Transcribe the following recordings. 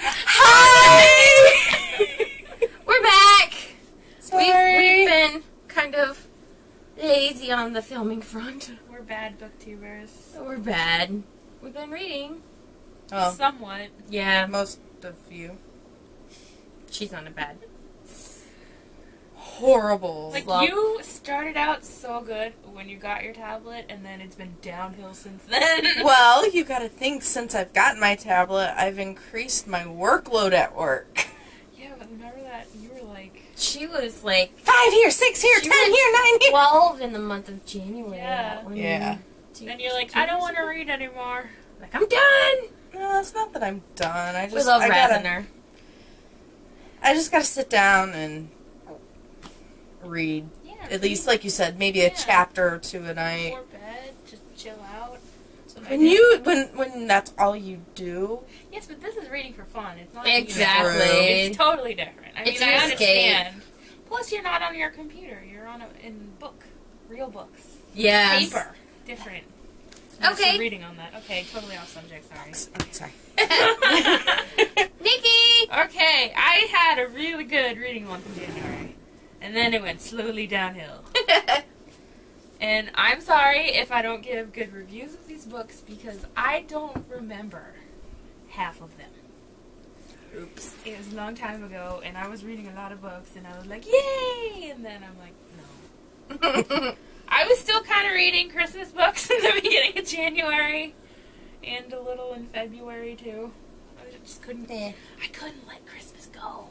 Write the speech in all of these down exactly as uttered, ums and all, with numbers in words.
Hi! We're back! Sorry. We've, we've been kind of lazy on the filming front. We're bad booktubers. We're bad. We've been reading. Oh. Somewhat. Yeah. Most of you. She's on a bad. Horrible. Like, slump. You started out so good when you got your tablet, and then it's been downhill since then. Well, you gotta think, since I've gotten my tablet, I've increased my workload at work. Yeah, but remember that? You were like... She was like... Five here, six here, ten here, nine here! twelve in the month of January. Yeah. Yeah. Two, and you're like, I don't want to read anymore. Like, I'm done! No, it's not that I'm done. I just... We love I gotta, I just gotta sit down and... read. Yeah, at read. least, like you said, maybe yeah. a chapter or two a night. Before bed, just chill out. When you, when, when that's all you do. Yes, but this is reading for fun. It's not exactly. It's totally different. I it's mean, I understand. Escape. Plus, you're not on your computer. You're on a in book, real books. Yeah. Paper, different. I'm okay. Reading on that. Okay, totally off subject. Sorry. I'm sorry. Nikki. Okay, I had a really good reading month in January. And then it went slowly downhill. And I'm sorry if I don't give good reviews of these books because I don't remember half of them. Oops. It was a long time ago, and I was reading a lot of books, and I was like, yay! And then I'm like, no. I was still kind of reading Christmas books in the beginning of January, and a little in February, too. I just couldn't, yeah. I couldn't let Christmas go.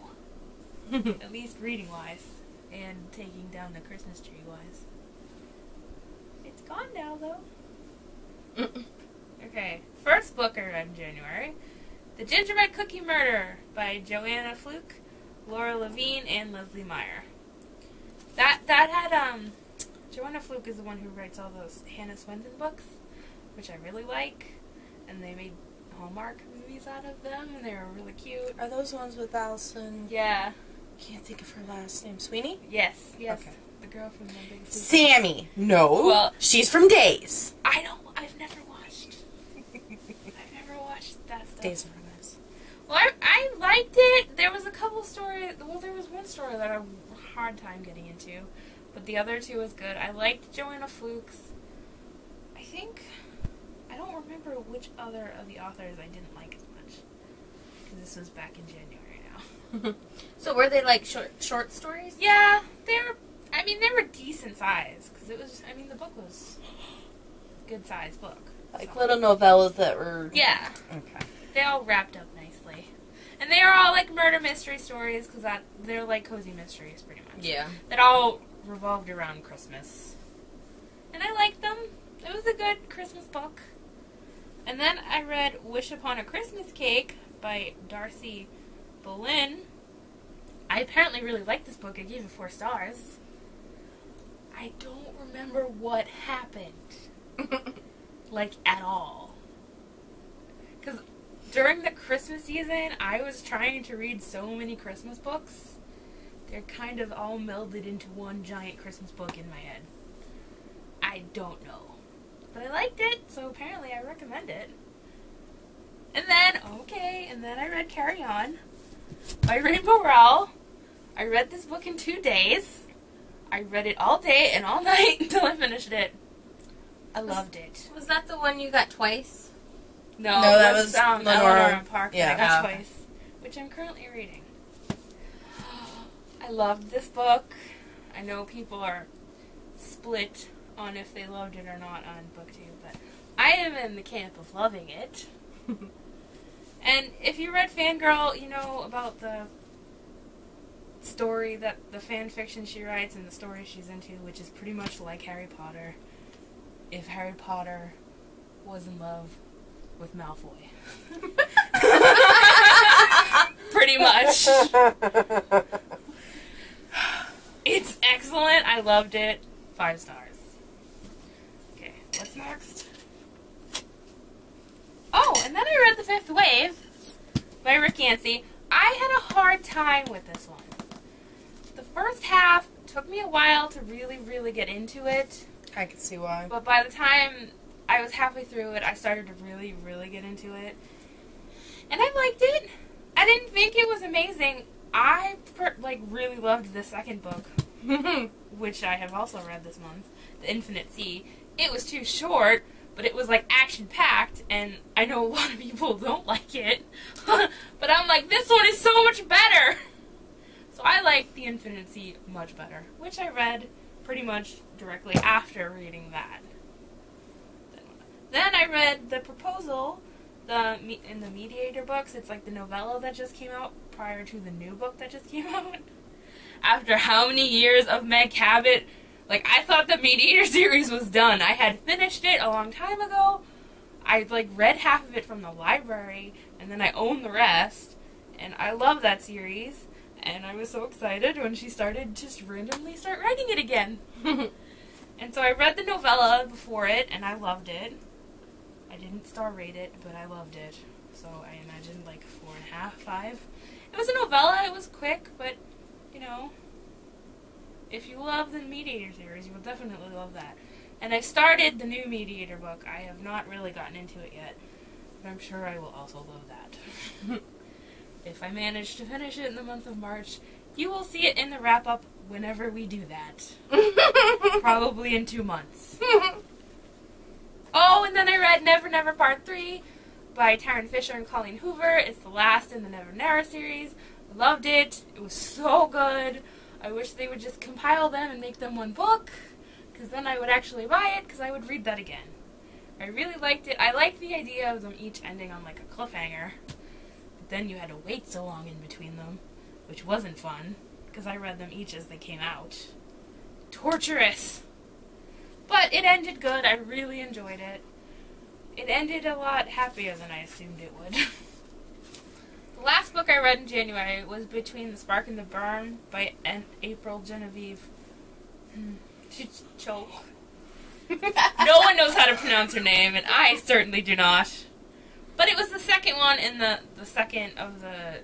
At least reading-wise. And taking down the Christmas tree wise. It's gone now, though. Mm-mm. Okay, first book I read in January, The Gingerbread Cookie Murder by Joanna Fluke, Laura Levine, and Leslie Meier. That that had, um, Joanna Fluke is the one who writes all those Hannah Swenson books, which I really like, and they made Hallmark movies out of them, and they were really cute. Are those ones with Allison? Yeah. Can't think of her last name. Sweeney? Yes, yes. Okay. The girl from The Big Sleeve. Sammy. No. Well, she's from Days. I don't. I've never watched. I've never watched that stuff. Days are nice. Well, I, I liked it. There was a couple stories. Well, there was one story that I had a hard time getting into, but the other two was good. I liked Joanna Fluke's. I think. I don't remember which other of the authors I didn't like as much because this was back in January. So were they like short short stories? Yeah, they were. I mean, they were decent size because it was. I mean, the book was a good size book. Like so. Little novellas that were. Yeah. Okay. They all wrapped up nicely, and they are all like murder mystery stories because that they're like cozy mysteries pretty much. Yeah. That all revolved around Christmas, and I liked them. It was a good Christmas book. And then I read Wish Upon a Christmas Cake by Darcie Boleyn. I apparently really liked this book. I gave it four stars. I don't remember what happened. Like, at all. Because during the Christmas season, I was trying to read so many Christmas books. They're kind of all melded into one giant Christmas book in my head. I don't know. But I liked it, so apparently I recommend it. And then, okay, and then I read Carry On by Rainbow Rowell. I read this book in two days. I read it all day and all night until I finished it. I was, loved it. Was that the one you got twice? No, no that was um, Eleanor and Park. Yeah, I got oh. twice, which I'm currently reading. I loved this book. I know people are split on if they loved it or not on BookTube, but I am in the camp of loving it. And if you read Fangirl, you know about the story that the fan fiction she writes and the story she's into, which is pretty much like Harry Potter. If Harry Potter was in love with Malfoy. Pretty much. It's excellent. I loved it. Five stars. Okay, what's next? Oh, and then I read The Fifth Wave by Rick Yancey. I had a hard time with this one. The first half took me a while to really, really get into it. I can see why. But by the time I was halfway through it, I started to really, really get into it. And I liked it. really loved the second book, which I have also read this month, The Infinite Sea. It was too short, but it was like action-packed, and I know a lot of people don't like it, but I'm like, this one is so much better! So I like The Infinite Sea much better, which I read pretty much directly after reading that. Then I read The Proposal, the in the Mediator books. It's like the novella that just came out prior to the new book that just came out. After how many years of Meg Cabot, like, I thought the Mediator series was done. I had finished it a long time ago. I, like, read half of it from the library, and then I owned the rest. And I love that series, and I was so excited when she started just randomly start writing it again. And so I read the novella before it, and I loved it. I didn't star rate it, but I loved it. So I imagined like four and a half, five. It was a novella, it was quick, but, you know, if you love the Mediator series, you will definitely love that. And I started the new Mediator book. I have not really gotten into it yet, but I'm sure I will also love that. If I manage to finish it in the month of March, you will see it in the wrap-up whenever we do that. Probably in two months. Oh, and then I read Never Never Part three by Taryn Fisher and Colleen Hoover. It's the last in the Never Never series. I loved it. It was so good. I wish they would just compile them and make them one book, because then I would actually buy it, because I would read that again. I really liked it. I liked the idea of them each ending on like a cliffhanger, but then you had to wait so long in between them, which wasn't fun, because I read them each as they came out. Torturous! But it ended good. I really enjoyed it. It ended a lot happier than I assumed it would. The last book I read in January was Between the Spark and the Burn by April Genevieve Tucholke. No one knows how to pronounce her name, and I certainly do not. But it was the second one in the, the second of the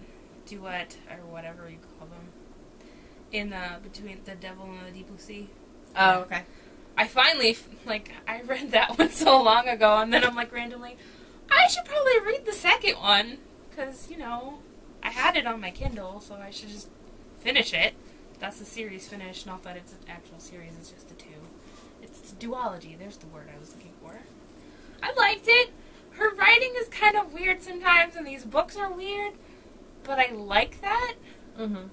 duet, or whatever you call them, in the Between the Devil and the Deep Blue Sea. Oh, okay. I finally, like, I read that one so long ago, and then I'm like, randomly, I should probably read the second one, because, you know, I had it on my Kindle, so I should just finish it. That's the series finish, not that it's an actual series, it's just the two. It's duology, there's the word I was looking for. I liked it. Her writing is kind of weird sometimes, and these books are weird, but I like that. Mm-hmm.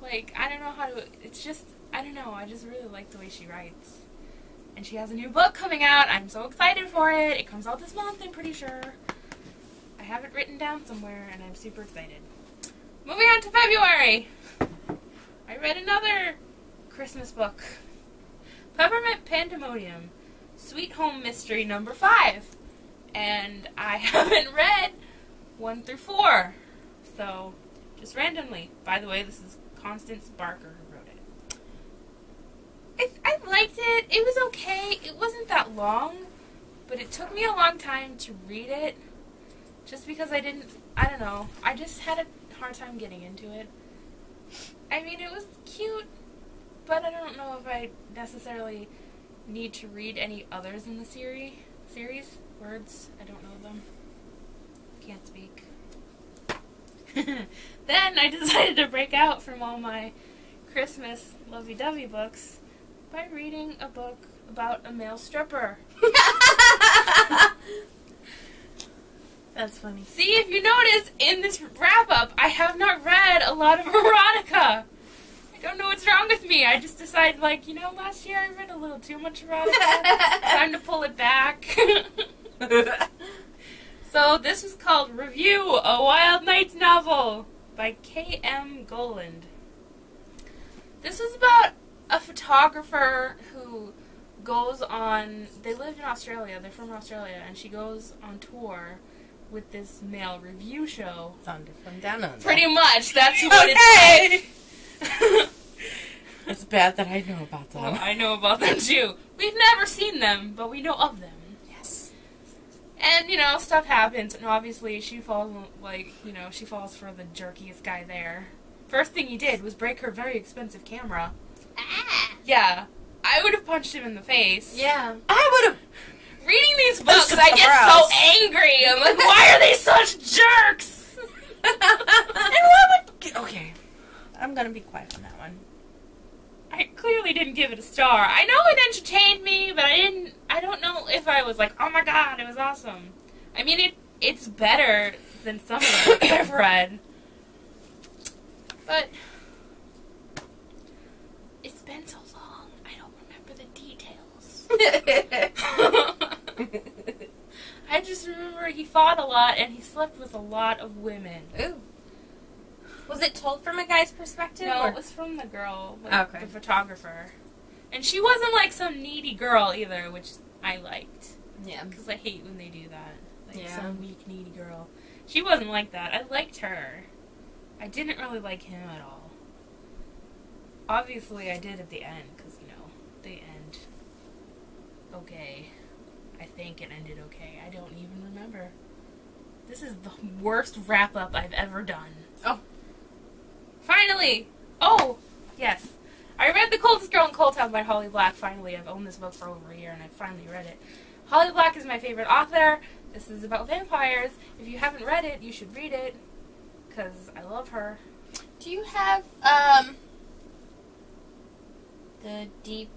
Like, I don't know how to, it's just, I don't know, I just really like the way she writes. And she has a new book coming out. I'm so excited for it. It comes out this month, I'm pretty sure. I have it written down somewhere, and I'm super excited. Moving on to February. I read another Christmas book. Peppermint Pandemonium, Sweet Home Mystery number five. And I haven't read one through four. So, just randomly. By the way, this is Constance Barker who wrote it. I, I liked it. It was okay. It wasn't that long, but it took me a long time to read it, just because I didn't, I don't know, I just had a hard time getting into it. I mean, it was cute, but I don't know if I necessarily need to read any others in the series. Series? Words? I don't know them. Can't speak. Then I decided to break out from all my Christmas lovey-dovey books by reading a book about a male stripper. That's funny. See, if you notice, in this wrap-up, I have not read a lot of erotica. I don't know what's wrong with me. I just decided, like, you know, last year I read a little too much erotica. It's time to pull it back. So this was called Review, A Wild Night's Novel by K M Goland. This was about a photographer who goes on, they live in Australia, they're from Australia, and she goes on tour with this male review show. Thunder from down under. Pretty much, that's what okay. It's like. It's bad that I know about them. Well, I know about them too. We've never seen them, but we know of them. And, you know, stuff happens, and obviously she falls, like, you know, she falls for the jerkiest guy there. First thing he did was break her very expensive camera. Ah! Yeah. I would have punched him in the face. Yeah. I would have... Reading these books, I get so angry. I'm like, why are they such jerks? And why would... Okay. I'm going to be quiet on that one. I clearly didn't give it a star. I know it entertained me, but I didn't, I don't know if I was like, oh my god, it was awesome. I mean, it it's better than some of them I've read. But it's been so long, I don't remember the details. I just remember he fought a lot and he slept with a lot of women. Ooh. Was it told from a guy's perspective? No, or? It was from the girl, like, okay. The photographer. And she wasn't like some needy girl either, which I liked. Yeah. Because I hate when they do that. Like yeah. Some weak, needy girl. She wasn't like that. I liked her. I didn't really like him at all. Obviously, I did at the end, because, you know, they end okay. I think it ended okay. I don't even remember. This is the worst wrap-up I've ever done. Oh. Finally! Oh! Yes. I read The Coldest Girl in Coal Town by Holly Black. Finally, I've owned this book for over a year and I finally read it. Holly Black is my favorite author. This is about vampires. If you haven't read it, you should read it. Because I love her. Do you have, um... The Deep...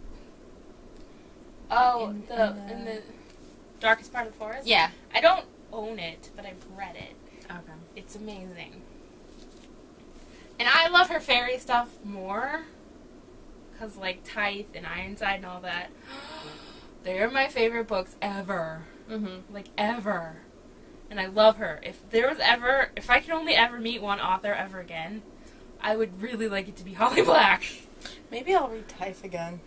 Oh, in, the... In the... In the Darkest Part of the Forest? Yeah. I don't own it, but I've read it. Okay. It's amazing. And I love her fairy stuff more, because, like, Tithe and Ironside and all that, they're my favorite books ever. Mm-hmm. Like, ever. And I love her. If there was ever, if I could only ever meet one author ever again, I would really like it to be Holly Black. Maybe I'll read Tithe again.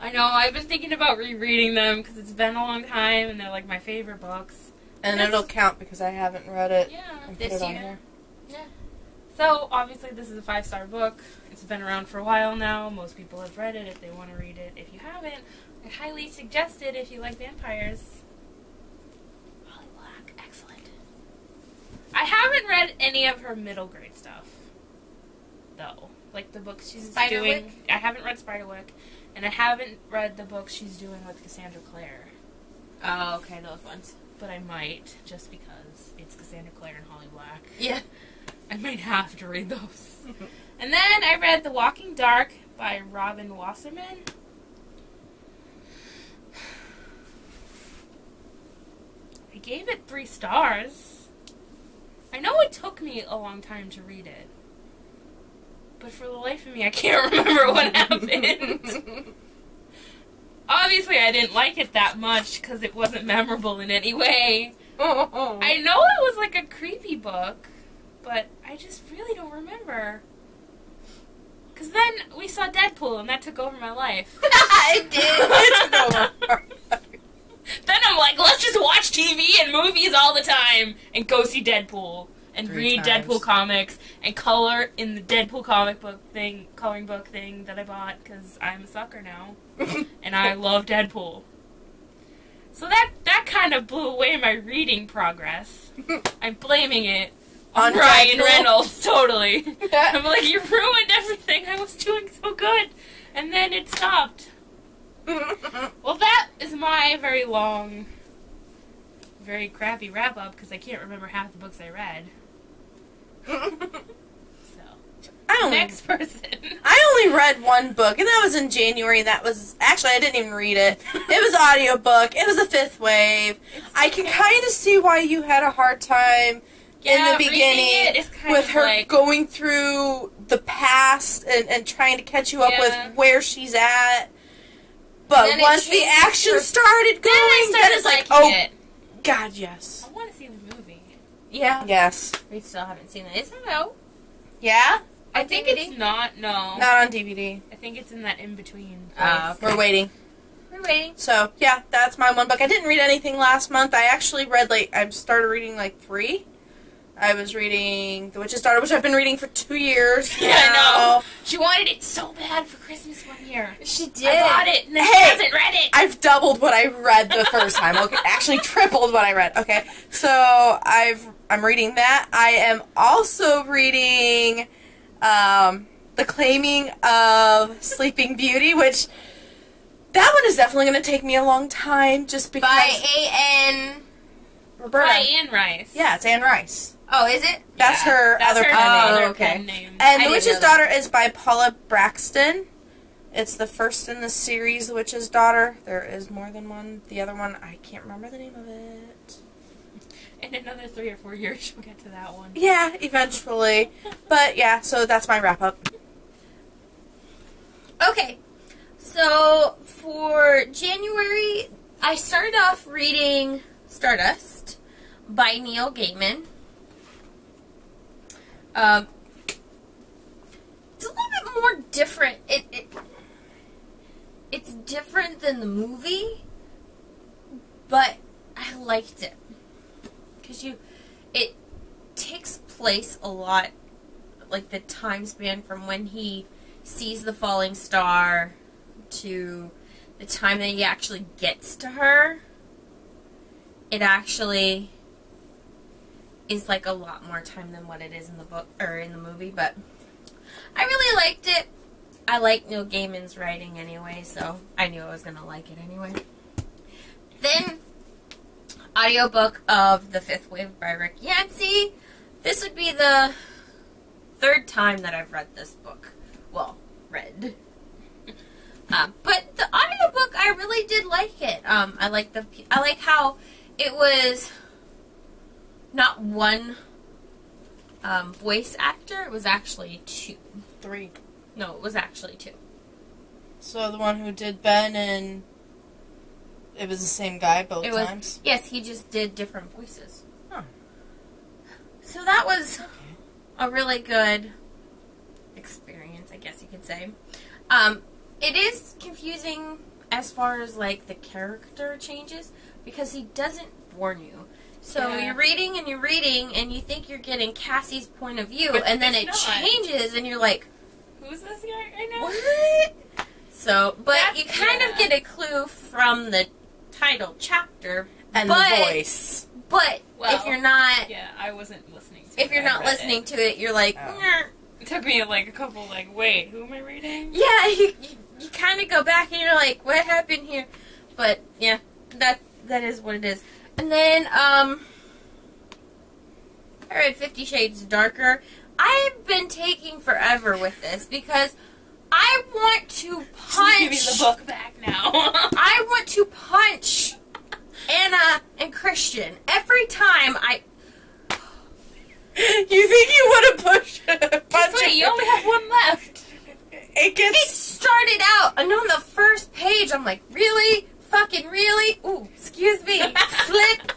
I know, I've been thinking about rereading them, because it's been a long time, and they're, like, my favorite books. And this, it'll count, because I haven't read it. Yeah. And this put it on year. Here. Yeah. So, obviously, this is a five-star book. It's been around for a while now. Most people have read it if they want to read it. If you haven't, I highly suggest it if you like vampires. Holly Black, excellent. I haven't read any of her middle grade stuff, though. Like the books she's doing. I haven't read Spiderwick, and I haven't read the books she's doing with Cassandra Clare. Oh, okay, those ones. But I might, just because it's Cassandra Clare and Holly Black. Yeah. I might have to read those. And then I read The Walking Dark by Robin Wasserman. I gave it three stars. I know it took me a long time to read it. But for the life of me, I can't remember what happened. Obviously, I didn't like it that much because it wasn't memorable in any way. Oh, oh. I know it was like a creepy book. But I just really don't remember. Because then we saw Deadpool, and that took over my life. I did. It took over. Then I'm like, let's just watch T V and movies all the time and go see Deadpool and Three read times. Deadpool comics and color in the Deadpool comic book thing, coloring book thing that I bought because I'm a sucker now. And I love Deadpool. So that, that kind of blew away my reading progress. I'm blaming it. On Ryan Reynolds, totally. I'm like, you ruined everything. I was doing so good. And then it stopped. Well, that is my very long, very crappy wrap-up, because I can't remember half the books I read. So, I only, next person. I only read one book, and that was in January. That was, actually, I didn't even read it. It was an audiobook. It was The Fifth Wave. It's I can kind of see why you had a hard time... Yeah, in the beginning, it, with her like... going through the past and, and trying to catch you up yeah. with where she's at. But once the action for... started going, then, I started then it's like, oh, it. God, yes. I want to see the movie. Yeah. Yes. We still haven't seen it. Is it out? Yeah? I think D V D? It's not, no. Not on D V D. I think it's in that in-between. Uh, okay. We're waiting. We're waiting. So, yeah, that's my one book. I didn't read anything last month. I actually read, like, I started reading, like, three. I was reading The Witch's Daughter, which I've been reading for two years. Yeah, I know. She wanted it so bad for Christmas one year. She did. I bought it and then hey, she hasn't read it. I've doubled what I read the first time. Okay, actually tripled what I read. Okay, so I've I'm reading that. I am also reading um, The Claiming of Sleeping Beauty, which that one is definitely going to take me a long time just because. By A N Roberta. By Anne Rice. Yeah, it's Anne Rice. Oh, is it? That's yeah, her that's other her pen name. Oh, okay. Pen name. And I The Witch's Daughter is by Paula Braxton. It's the first in the series, The Witch's Daughter. There is more than one. The other one, I can't remember the name of it. In another three or four years, we'll get to that one. Yeah, eventually. But, yeah, so that's my wrap-up. Okay. So, for January, I started off reading Stardust by Neil Gaiman. Um, it's a little bit more different. It, it It's different than the movie, but I liked it. Because you, it takes place a lot, like the time span from when he sees the falling star to the time that he actually gets to her. It actually is like a lot more time than what it is in the book or in the movie, but I really liked it. I like Neil Gaiman's writing anyway, so I knew I was gonna like it anyway. Then audiobook of The Fifth Wave by Rick Yancey. This would be the third time that I've read this book. Well, read. Um, but the audiobook, I really did like it. Um, I like the I like how it was not one um, voice actor. It was actually two. Three. No, it was actually two. So the one who did Ben and... It was the same guy both it was, times? Yes, he just did different voices. Huh. So that was okay. a really good experience, I guess you could say. Um, it is confusing as far as, like, the character changes, because he doesn't warn you. So yeah. you're reading and you're reading, and you think you're getting Cassie's point of view, but and then it not. changes, and you're like, who's this guy right now? What? So, but That's, you kind yeah. of get a clue from the title chapter and but, the voice. But well, if you're not, yeah, I wasn't listening to. If it, you're not listening it. to it, you're like, oh. nah. It took me like a couple, like, wait, who am I reading? Yeah, you you, you kind of go back and you're like, what happened here? But yeah, that that is what it is. And then um, I read Fifty Shades Darker. I've been taking forever with this because I want to punch. Give me the book back now. I want to punch Anna and Christian every time I. You think you want to push? Punch wait, you only have one left. It gets. It started out, and on the first page, I'm like, really, fucking, really. Ooh, excuse me, slip.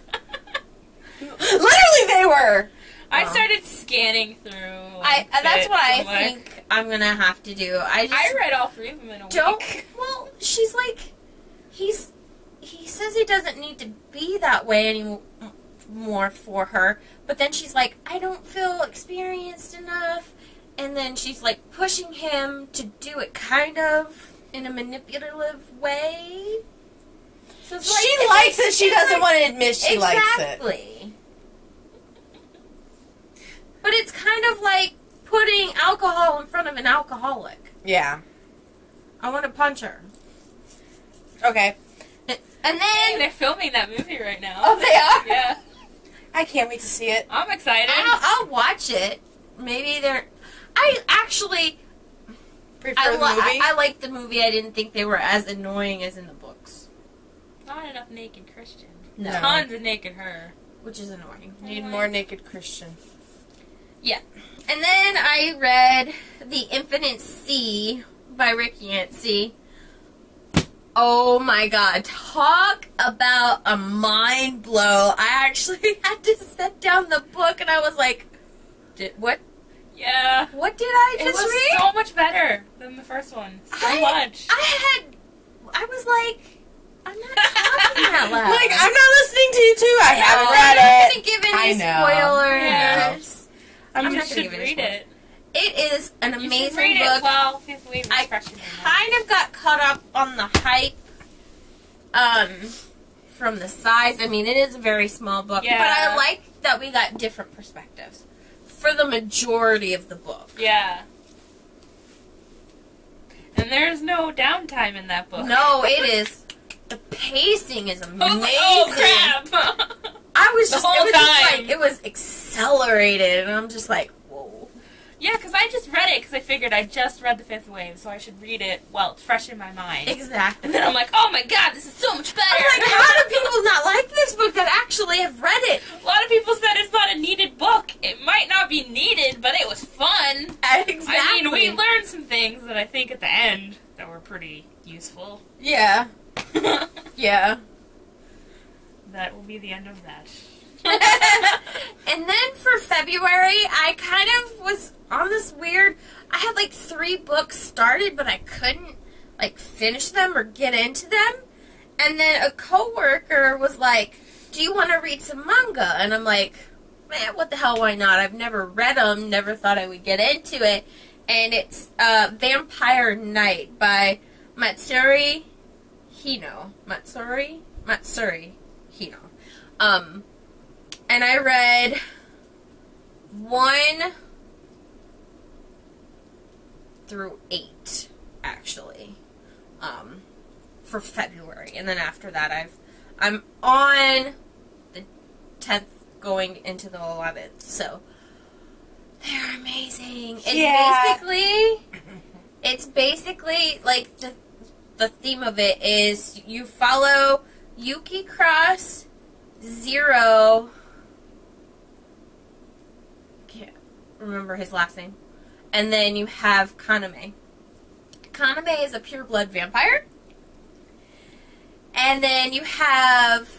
Literally, they were. I started scanning through. Like, I that's what I look. think I'm gonna have to do. I just I read all three of them in a don't, week. Well, she's like, he's he says he doesn't need to be that way anymore for her. But then she's like, I don't feel experienced enough. And then she's like pushing him to do it, kind of in a manipulative way. So it's like, she it's likes like, it. She doesn't like, want to admit she exactly. likes it. Exactly. But it's kind of like putting alcohol in front of an alcoholic. Yeah. I want to punch her. Okay. And then... And they're filming that movie right now. Oh, they are? Yeah. I can't wait to see it. I'm excited. I'll, I'll watch it. Maybe they're... I actually... Prefer I the movie? I, I liked the movie. I didn't think they were as annoying as in the books. Not enough naked Christian. No. Tons of naked her. Which is annoying. You need more naked Christian. Yeah. And then I read The Infinite Sea by Rick Yancey. Oh my god. Talk about a mind blow. I actually had to set down the book and I was like, did, what? Yeah. What did I just read? It was read? so much better than the first one. So I, much. I had, I was like, I'm not talking that loud. Like, I'm not listening to you too. I, I haven't know. read I'm it. I'm not going to give any spoilers. I know. I'm you not should even read it. It is an you amazing read book. It while we I kind of got caught up on the hype um, from the size. I mean, it is a very small book, yeah. but I like that we got different perspectives for the majority of the book. Yeah. And there's no downtime in that book. No, it is. The pacing is amazing. Oh, oh crap! I was just, the whole it was time. Just like, it was accelerated, and I'm just like, whoa. Yeah, because I just read it because I figured I just read The Fifth Wave, so I should read it while it's fresh in my mind. Exactly. And then I'm like, oh my god, this is so much better. I'm like, how do people not like this book that actually have read it? A lot of people said it's not a needed book. It might not be needed, but it was fun. Exactly. I mean, we learned some things that I think at the end that were pretty useful. Yeah. Yeah. That will be the end of that. And then for February, I kind of was on this weird... I had like three books started, but I couldn't like finish them or get into them. And then a coworker was like, do you want to read some manga? And I'm like, man, what the hell, why not? I've never read them, never thought I would get into it. And it's uh, Vampire Knight by Matsuri Hino. Matsuri? Matsuri. You know. Um, and I read one through eight, actually, um, for February. And then after that, I've, I'm on the tenth going into the eleventh. So they're amazing. It's yeah. basically, it's basically like the, the theme of it is you follow Yuki Cross, Zero, can't remember his last name, and then you have Kaname. Kaname is a pureblood vampire, and then you have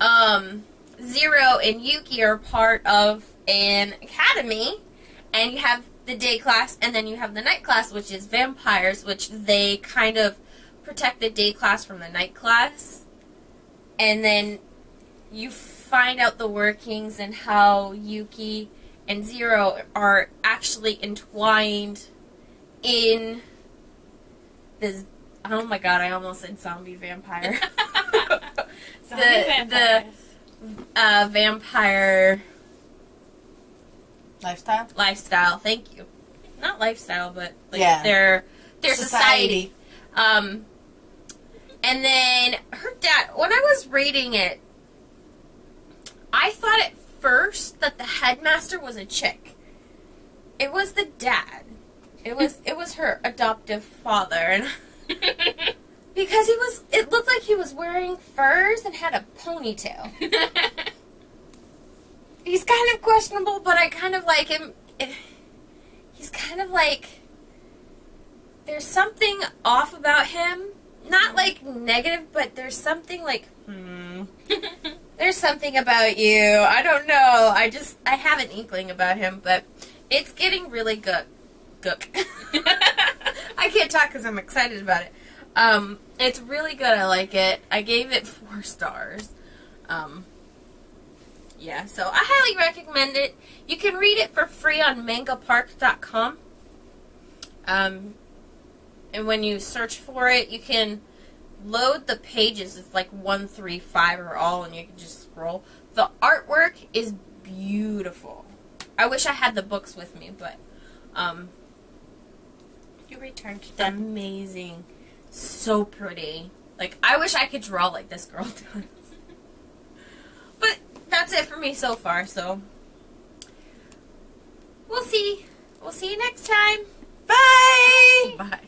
um, Zero and Yuki are part of an academy, and you have the day class, and then you have the night class, which is vampires, which they kind of protect the day class from the night class. And then you find out the workings and how Yuki and Zero are actually entwined in this, oh my god, I almost said zombie vampire. zombie the the uh, vampire lifestyle? Lifestyle, thank you. Not lifestyle, but like yeah. their, their society. society. Um... And then her dad, when I was reading it, I thought at first that the headmaster was a chick. It was the dad. It was it was her adoptive father, and because he was, it looked like he was wearing furs and had a ponytail. He's kind of questionable, but I kind of like him. He's kind of like, there's something off about him. Not, like, negative, but there's something, like, hmm, there's something about you. I don't know. I just, I have an inkling about him, but it's getting really gook. Gook. I can't talk because I'm excited about it. Um, it's really good. I like it. I gave it four stars. Um, yeah, so I highly recommend it. You can read it for free on manga park dot com. Um... And when you search for it, you can load the pages. It's like one, three, five or all, and you can just scroll. The artwork is beautiful. I wish I had the books with me, but um, you returned them. Amazing, so pretty. Like I wish I could draw like this girl does. But that's it for me so far. So we'll see. We'll see you next time. Bye. Bye.